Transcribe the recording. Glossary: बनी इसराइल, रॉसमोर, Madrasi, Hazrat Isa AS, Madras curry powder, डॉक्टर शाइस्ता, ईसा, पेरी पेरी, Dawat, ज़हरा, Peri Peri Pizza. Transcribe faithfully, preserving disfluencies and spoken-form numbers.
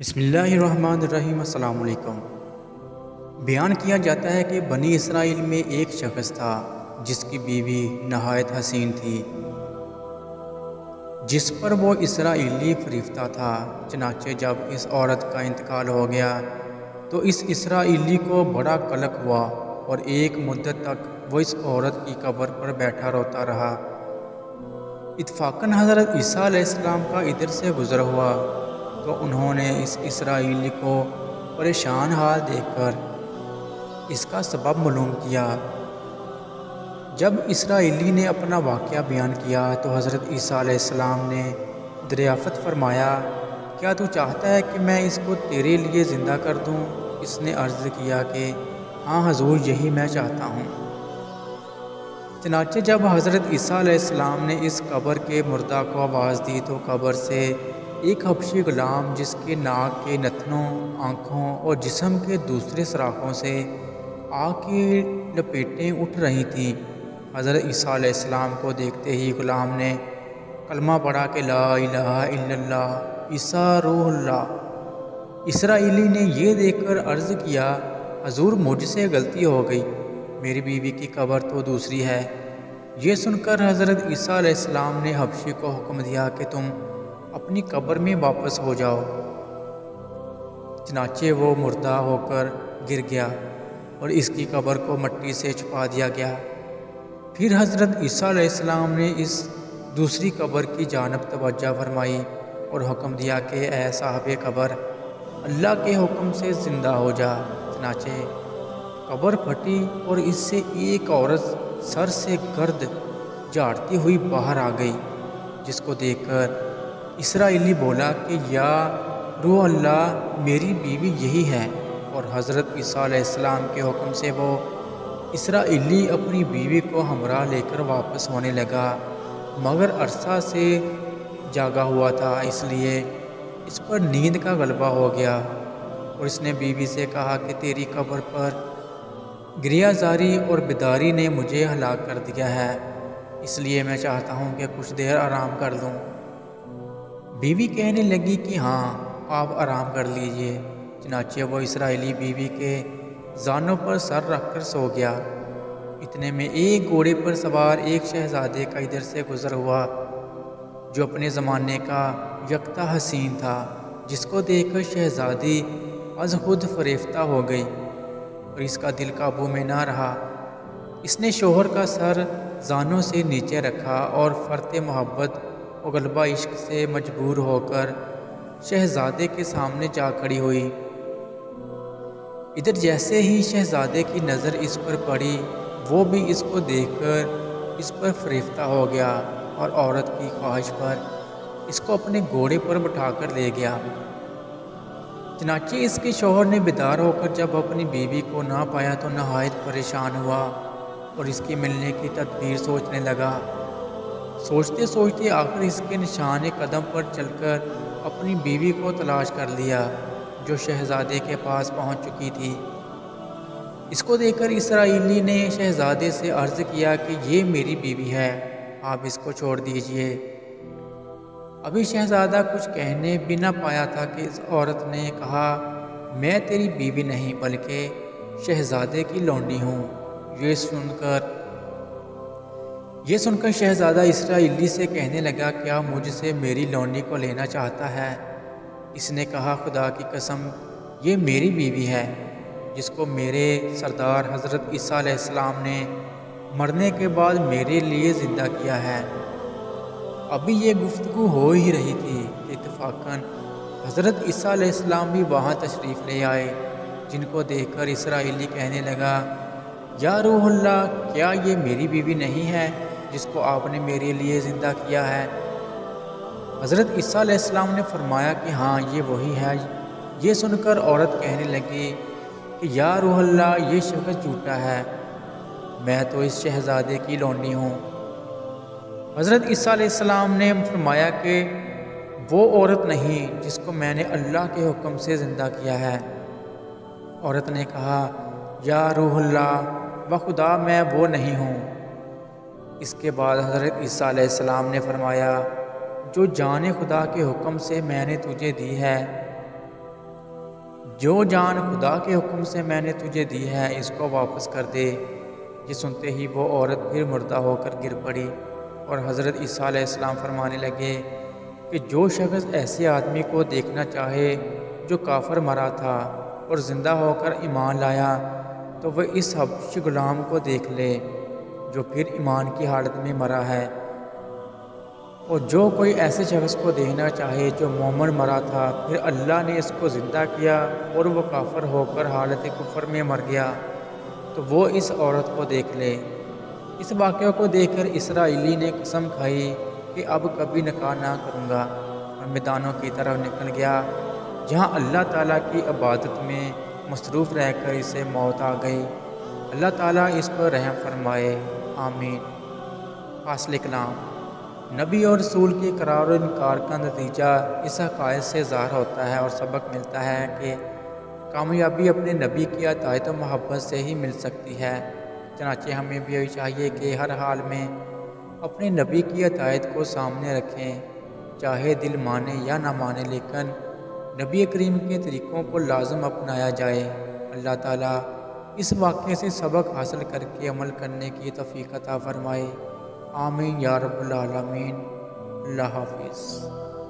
बिस्मिल्लाहिर्रहमानिर्रहीम। अस्सलाम वालेकुम। बयान किया जाता है कि बनी इसराइल में एक शख्स था जिसकी बीवी नहायत हसीन थी, जिस पर वो इसराइली फरिश्ता था। चनाचे जब इस औरत का इंतकाल हो गया तो इस इसराइली को बड़ा कलक हुआ और एक मुद्दत तक वो इस औरत की कब्र पर बैठा रोता रहा। इत्फाकन हज़रत ईसा अलैहिस्सलाम का इधर से गुज़र हुआ तो उन्होंने इस इसराइली को परेशान हाल देखकर इसका सबब मालूम किया। जब इसराइली ने अपना वाक़या बयान किया तो हज़रत ईसा अलैहिस्सलाम ने दरियाफ़त फरमाया, क्या तू चाहता है कि मैं इसको तेरे लिए ज़िंदा कर दूं? इसने अर्ज़ किया कि हाँ हजूर, यही मैं चाहता हूँ। चनाचे जब हज़रत ईसा अलैहिस्सलाम ने इस कब्र के मुर्दा को आवाज़ दी तो कब्र से एक हबशी गुलाम, जिसके नाक के नथनों, आँखों और जिस्म के दूसरे सराखों से आग की लपेटें उठ रही थीं, हज़रत ईसा अलैहिस्सलाम को देखते ही गुलाम ने कलमा पढ़ा कि ला इलाहा इल्लल्लाह ईसा रूहुल्लाह। इसराइली ने यह देखकर अर्ज़ किया, हजूर मुझसे गलती हो गई, मेरी बीवी की कब्र तो दूसरी है। ये सुनकर हज़रत ईसा अलैहिस्सलाम ने हबशी को हुक्म दिया कि तुम अपनी कब्र में वापस हो जाओ। चनाचे वो मुर्दा होकर गिर गया और इसकी कब्र को मिट्टी से छुपा दिया गया। फिर हज़रत ईसा अलैहिस्सलाम ने इस दूसरी कब्र की जानब तवज्जो फरमाई और हुक्म दिया कि ऐ साहिबे कब्र, अल्लाह के हुक्म से ज़िंदा हो जा। चनाचे कब्र फटी और इससे एक औरत सर से गर्द झाड़ती हुई बाहर आ गई, जिसको देखकर इसराइली बोला कि या रूह अल्लाह, मेरी बीवी यही है। और हज़रत ईसा अलैहिस्सलाम के हुक्म से वो इसराइली अपनी बीवी को हमरा लेकर वापस होने लगा, मगर अरसा से जागा हुआ था, इसलिए इस पर नींद का गलबा हो गया। और इसने बीवी से कहा कि तेरी कब्र पर गिरियाजारी और बेदारी ने मुझे हलाक कर दिया है, इसलिए मैं चाहता हूँ कि कुछ देर आराम कर लूँ। बीवी कहने लगी कि हाँ, आप आराम कर लीजिए। चनाचे वो इसराइली बीवी के जानों पर सर रख कर सो गया। इतने में एक घोड़े पर सवार एक शहजादे का इधर से गुज़र हुआ, जो अपने ज़माने का यकता हसीन था, जिसको देखकर शहजादी अज खुद फरेफ्ता हो गई और इसका दिल काबू में ना रहा। इसने शोहर का सर जानों से नीचे रखा और फरते मोहब्बत और गलबा इश्क से मजबूर होकर शहजादे के सामने जा खड़ी हुई। इधर जैसे ही शहजादे की नज़र इस पर पड़ी, वो भी इसको देखकर इस पर फरेफ्ता हो गया और औरत की ख्वाहिश पर इसको अपने घोड़े पर बिठाकर ले गया। चनाचे इसके शौहर ने बेदार होकर जब अपनी बीवी को ना पाया तो नहायत परेशान हुआ और इसके मिलने की तदबीर सोचने लगा। सोचते सोचते आखिर इसके निशान कदम पर चलकर अपनी बीवी को तलाश कर लिया, जो शहजादे के पास पहुंच चुकी थी। इसको देखकर इसराइली ने शहजादे से अर्ज़ किया कि ये मेरी बीवी है, आप इसको छोड़ दीजिए। अभी शहजादा कुछ कहने भी ना पाया था कि इस औरत ने कहा, मैं तेरी बीवी नहीं बल्कि शहजादे की लौंडी हूँ। ये सुनकर ये सुनकर शहजादा इसराइली से कहने लगा, क्या मुझसे मेरी लौंडी को लेना चाहता है? इसने कहा, खुदा की कसम, ये मेरी बीवी है, जिसको मेरे सरदार हज़रत ईसा अलैहिस्सलाम ने मरने के बाद मेरे लिए ज़िंदा किया है। अभी ये गुफ्तगू हो ही रही थी कि इत्तफाकन हज़रत ईसा अलैहिस्सलाम भी वहाँ तशरीफ़ ले आए, जिनको देखकर इसराइली कहने लगा, या रूहुल्ला, क्या ये मेरी बीवी नहीं है जिसको आपने मेरे लिए ज़िंदा किया है? हज़रत ईसा अलैहिस्सलाम ने फरमाया कि हाँ, ये वही है। ये सुनकर औरत कहने लगी कि या रूहुल्ला, ये शख्स झूठा है, मैं तो इस शहज़ादे की लौंडी हूँ। हज़रत ईसा अलैहिस्सलाम ने फरमाया कि वो औरत नहीं जिसको मैंने अल्लाह के हुक्म से ज़िंदा किया है। औरत ने कहा, या रूहुल्ला, व खुदा, मैं वो नहीं हूँ। इसके बाद हज़रत ईसा अलैहिस्सलाम ने फरमाया, जो जान खुदा के हुक्म से मैंने तुझे दी है, जो जान खुदा के हुक्म से मैंने तुझे दी है इसको वापस कर दे। ये सुनते ही वो औरत फिर मुर्दा होकर गिर पड़ी और हज़रत ईसा अलैहिस्सलाम फरमाने लगे कि जो शख्स ऐसे आदमी को देखना चाहे जो काफर मरा था और ज़िंदा होकर ईमान लाया तो वह इस हबशी ग़ुलाम को देख ले जो फिर ईमान की हालत में मरा है, और जो कोई ऐसे शख्स को देखना चाहे जो मोमिन मरा था फिर अल्लाह ने इसको ज़िंदा किया और वह काफिर होकर हालत कुफर में मर गया तो वो इस औरत को देख ले। इस वाक़े को देखकर इसराइली ने कसम खाई कि अब कभी नकार ना करूँगा और मैदानों की तरफ निकल गया जहाँ अल्लाह ताला की इबादत में मसरूफ़ रहकर इसे मौत आ गई। अल्लाह ताला इस पर रहम फरमाए, आमीन। फासले कलाम। नबी और रसूल के करार और इनकार का नतीजा इस हक़ से ज़ाहिर होता है और सबक मिलता है कि कामयाबी अपने नबी की अतायत और मोहब्बत से ही मिल सकती है। चनाचे हमें भी यही चाहिए कि हर हाल में अपने नबी की अतायत को सामने रखें, चाहे दिल माने या ना माने, लेकिन नबी करीम के तरीक़ों को लाजम अपनाया जाए। अल्लाह ताला इस वाक़े से सबक हासिल करके अमल करने की तौफ़ीक़ अता फरमाए। आमीन या रब्बुल आलमीन। अल्लाह हाफ़िज़।